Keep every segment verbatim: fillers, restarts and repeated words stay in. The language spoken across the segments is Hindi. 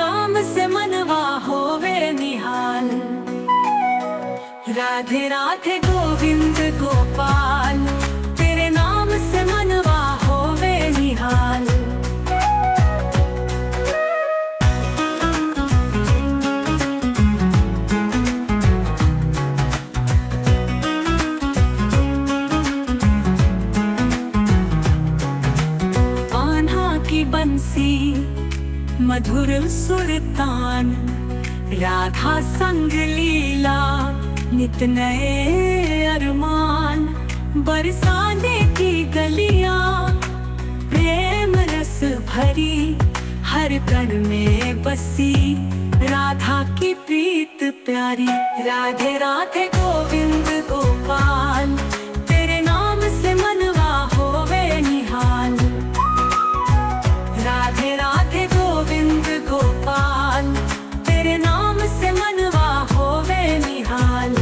नाम से मनवा होवे निहाल। राधे राधे गोविंद गोपाल, तेरे नाम से मनवा होवे निहाल। कान्हा की बंसी मधुर सुर तान, राधा संग लीला नित नए अरमान। बरसाने की गलियां प्रेम रस भरी, हर कण में बसी राधा की प्रीत प्यारी। राधे राधे गोविंद गोपाल, तेरे नाम से मनवा होवे निहाल। राधे राधे गोविंद गोपाल, तेरे नाम से मनवा होवे निहाल।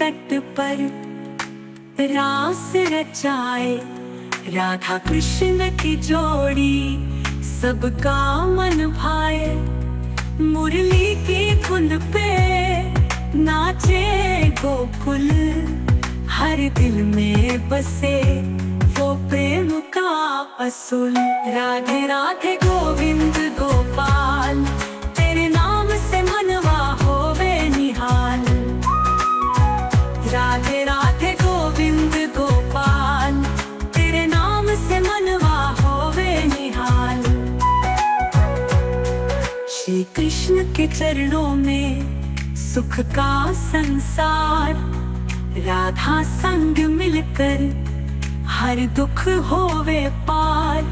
तट पर रास रचाए, राधा कृष्ण की जोड़ी सबका मन भाए। मुरली की धुन पे नाचे गोकुल, हर दिल में बसे वो प्रेम का असुल। राधे राधे गोविंद गोपाल, तेरे नाम से मनवा होवे निहाल। राधे राधे गोविंद गोपाल, तेरे नाम से मनवा होवे निहाल। श्री कृष्ण के चरणों में सुख का संसार, राधा संग मिलकर हर दुख होवे पार।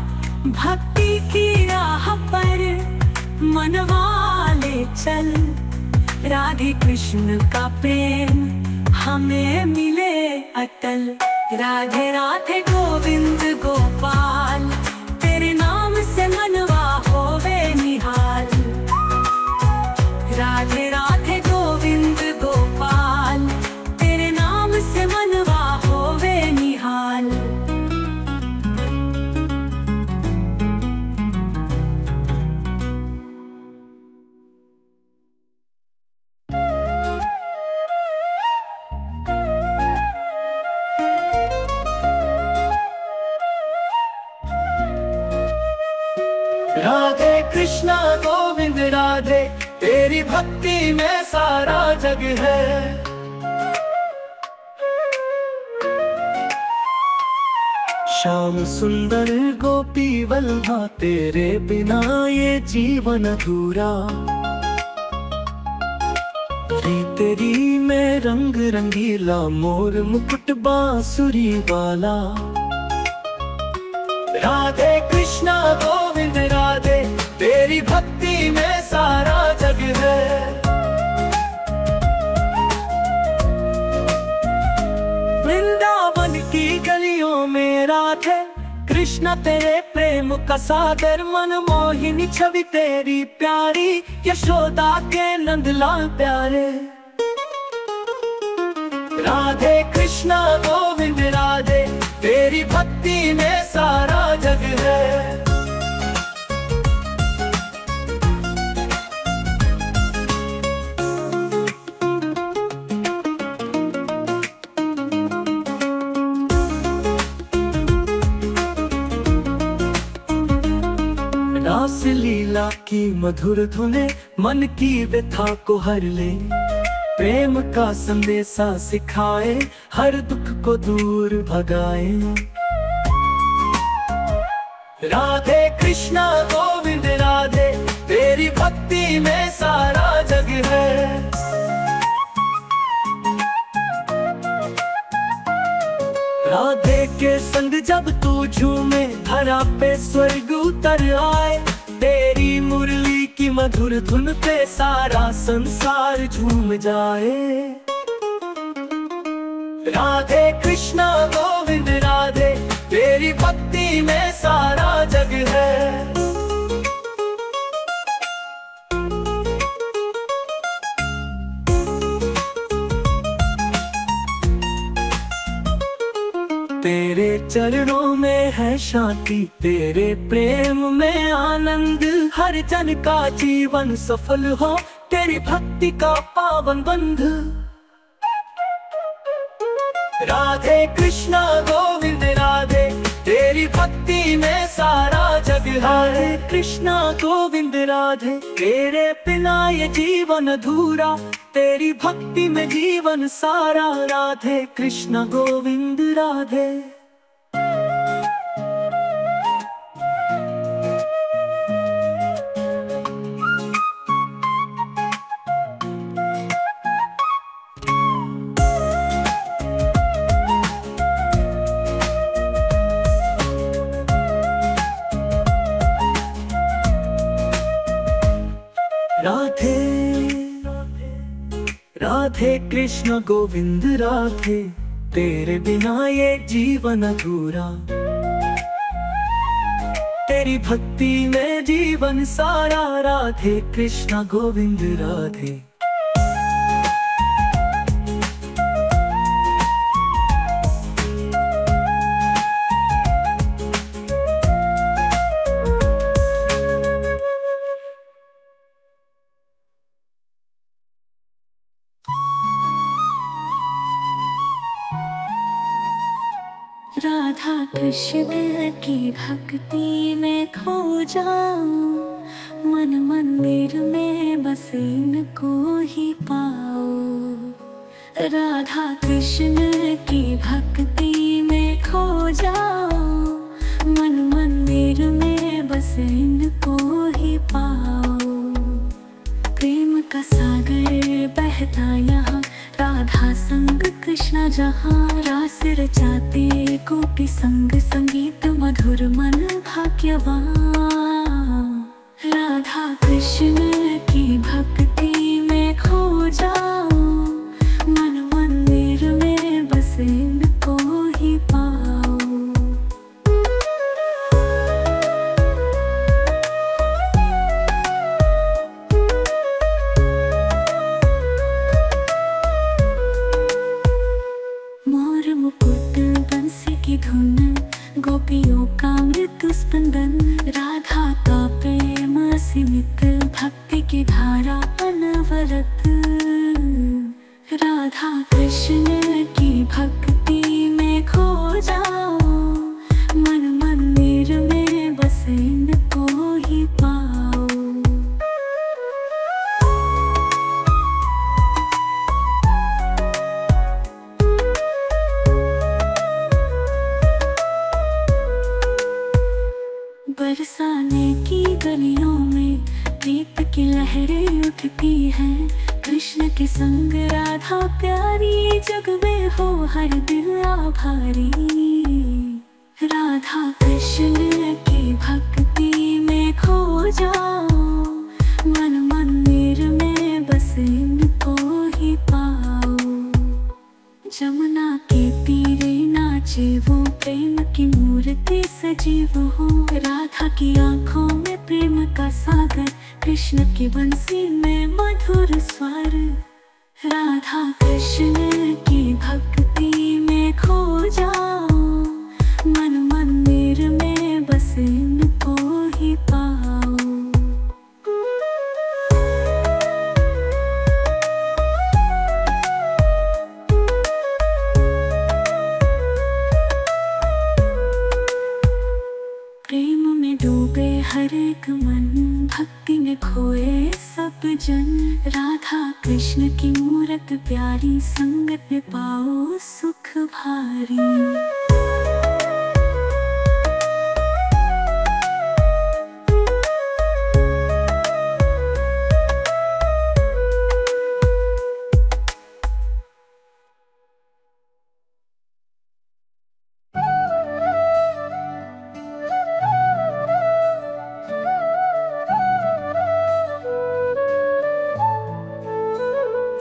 भक्ति की राह पर मनवा ले चल, राधे कृष्ण का प्रेम हमें मिले अटल। राधे राधे गोविंद गोपाल, तेरे नाम से मनवा होवे निहाल। राधे राधे गोविंद गोपाल, तेरे नाम से मनवा होवे निहाल। राधे कृष्णा गोविंद राधे, तेरी भक्ति में सारा जग है। श्याम सुंदर गोपी वल्लभा, तेरे बिना ये जीवन अधूरा। तेरी में रंग रंगीला, मोर मुकुट बांसुरी वाला। राधे कृष्णा गोविंद राधे, तेरी भक्ति में सारा जग है। वृंदावन की गलियों में राधे कृष्णा, तेरे प्रेम का सादर मन मोहिनी छवि तेरी प्यारी। यशोदा के नंदलाल प्यारे। राधे कृष्णा गोविंद राधे, तेरी भक्ति में सारा जग है। रास लीला की मधुर धुने मन की व्यथा को हर ले। प्रेम का संदेशा सिखाए, हर दुख को दूर भगाए। राधे कृष्णा गोविंद राधे, तेरी भक्ति में सारा जग है। राधे के संग जब तू झूमे, धरा पे स्वर्ग उतर आए। तेरी मुरली की मधुर धुन पे सारा संसार झूम जाए। राधे कृष्णा गोविंद राधे, तेरी भक्ति में सारा जग है। तेरे चरणों में है शांति, तेरे प्रेम में आनंद। हर जन का जीवन सफल हो, तेरी भक्ति का पावन बंध। राधे कृष्णा गोविंद राधे, तेरी भक्ति में सारा जग हारे। कृष्णा गोविंद राधे, तेरे बिना ये जीवन अधूरा, तेरी भक्ति में जीवन सारा। राधे कृष्ण गोविंद राधे। राधे राधे कृष्ण गोविंद राधे, तेरे बिना ये जीवन अधूरा, तेरी भक्ति में जीवन सारा। राधे कृष्ण गोविंद राधे। राधा कृष्ण की भक्ति में खो जाओ, मन मंदिर में बस इनको ही पाओ। राधा कृष्ण की भक्ति में खो जाओ, मन मंदिर में बस इनको ही पाओ। प्रेम का सागर बहता यहाँ, राधा संग कृष्णा जहाँ। रास रचाते गोपी संग, संगीत मधुर मन भाग्यवान। राधा कृष्ण की भक्ति में खो जाओ, मन मंदिर में बस इनको ही पाओ। गोपियों का मृत्यु स्पंदन, राधा का प्रेम सीमित, भक्ति की धारा अनवरत। राधा कृष्ण की भक्ति में खो जाओ, मन मंदिर में बस इनको ही पाओ। बरसाने की गलियों में दीप की लहरें उठती हैं, कृष्ण के संग राधा प्यारी। जग में हो हर दिल आभारी, राधा कृष्ण की भक्ति में खो जाओ, मन मंदिर में बस इनको ही पाओ। जमुना के तीरे नाचे वो, प्रेम की मूर्ति सजीव हो। राधा की आंखों में प्रेम का सागर, कृष्ण की बंसी में मधुर स्वर। राधा कृष्ण की भक्ति में खो जाओ, मन मंदिर में बस इनको ही पाओ। हर एक मन भक्ति में खोए सब जन, राधा कृष्ण की मूरत प्यारी, संगत में पाओ सुख भारी।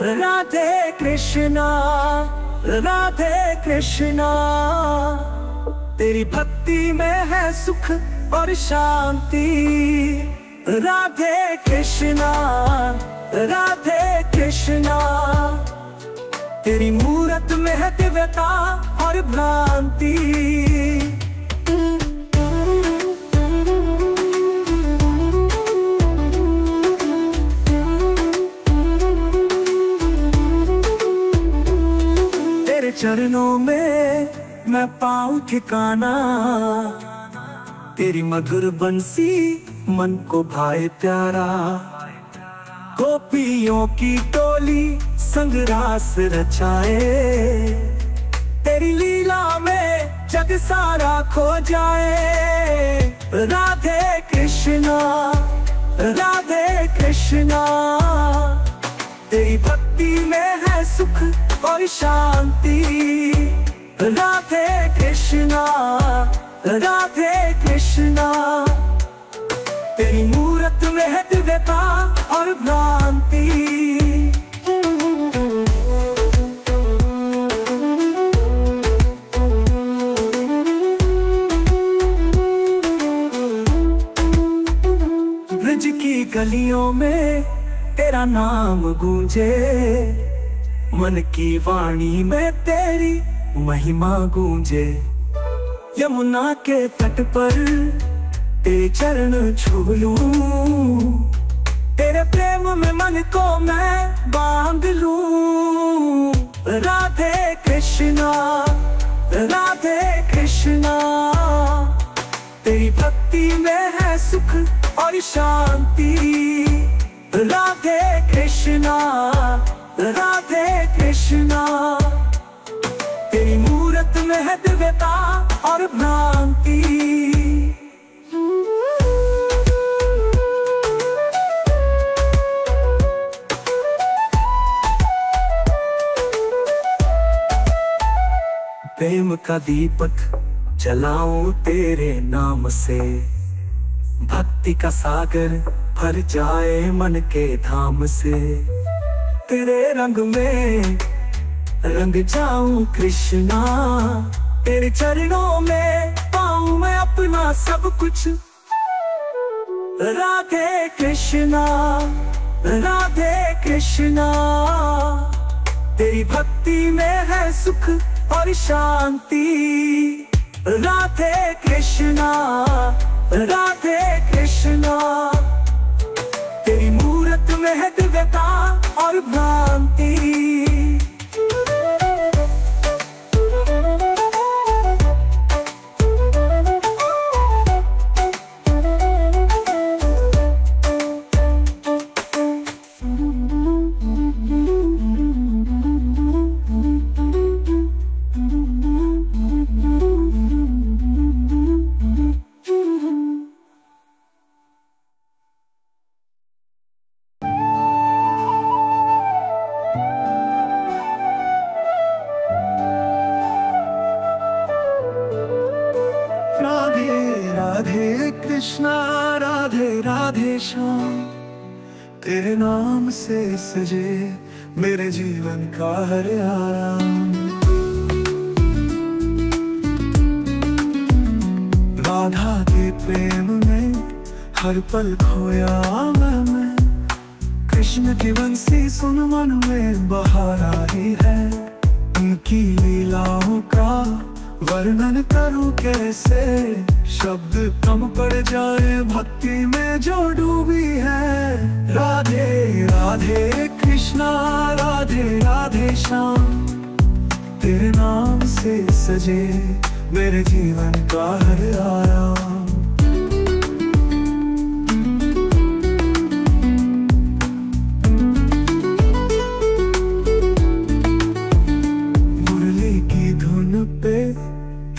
राधे कृष्णा राधे कृष्णा, तेरी भक्ति में है सुख और शांति। राधे कृष्णा राधे कृष्णा, तेरी मूरत में है दिव्यता और भ्रांति। तेरे चरणों में मैं पाऊं ठिकाना, तेरी मधुर बंसी मन को भाए प्यारा। गोपियों की टोली संग रास रचाए, तेरी लीला में जग सारा खो जाए। राधे कृष्णा राधे कृष्णा, तेरी भक्ति में है सुख और शांति। राधे कृष्णा राधे कृष्णा, तेरी मूरत में है दिव्यता और भ्रांति। ब्रज की गलियों में तेरा नाम गूंजे, मन की वाणी में तेरी महिमा गूंजे। यमुना के तट पर तेरे चरण छू लूं, तेरे प्रेम में मन को मैं बांध लूं। राधे कृष्णा राधे कृष्णा, तेरी भक्ति में है सुख और शांति। राधे कृष्णा राधे कृष्णा, तेरी मूरत में है दिव्यता और भ्रांति। प्रेम का दीपक जलाऊं तेरे नाम से, भक्ति का सागर भर जाए मन के धाम से। तेरे रंग में रंग जाऊं कृष्णा, तेरे चरणों में पाऊं मैं अपना सब कुछ। राधे कृष्णा राधे कृष्णा, तेरी भक्ति में है सुख और शांति। राधे कृष्णा राधे कृष्णा, तेरी मूरत में है दिव्यता और भ्रांति। राधे कृष्णा राधे राधे श्याम, तेरे नाम से सजे मेरे जीवन का हर आराम। राधा के प्रेम में हर पल खोया मैं, मैं। कृष्ण की बंसी सुन मन में बहार आई है, उनकी लीलाओं का वर्णन करूं कैसे। शब्द कम पड़ जाए भक्ति में जो डूबी है। राधे राधे कृष्णा राधे राधे श्याम, तेरे नाम से सजे मेरे जीवन का हर आराम। मुरली की धुन पे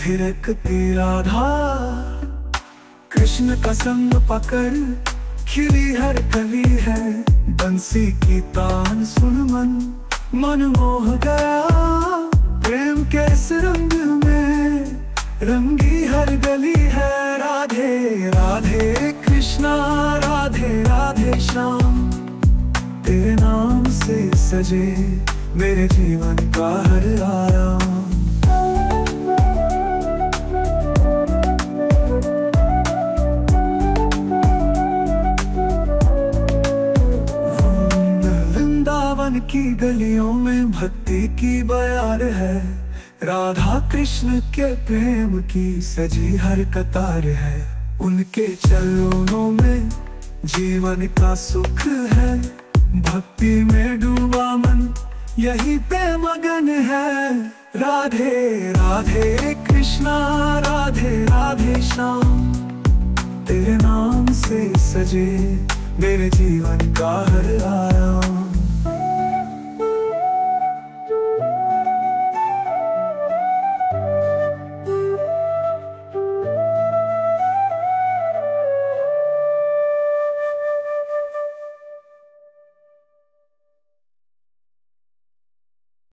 थिरकती राधा, कृष्ण का संग पकड़ खिली हर कली है। बंसी की तान सुन मन मन मोह गया, प्रेम के इस रंग में रंगी हर गली है। राधे राधे कृष्णा राधे राधे श्याम, तेरे नाम से सजे मेरे जीवन का हर आराम। की गलियों में भक्ति की बयार है, राधा कृष्ण के प्रेम की सजी हर कतार है, उनके चरणों में जीवन का सुख है। भक्ति में डूबा मन यही प्रेमगन है। राधे राधे कृष्णा राधे राधे श्याम, तेरे नाम से सजे मेरे जीवन का हर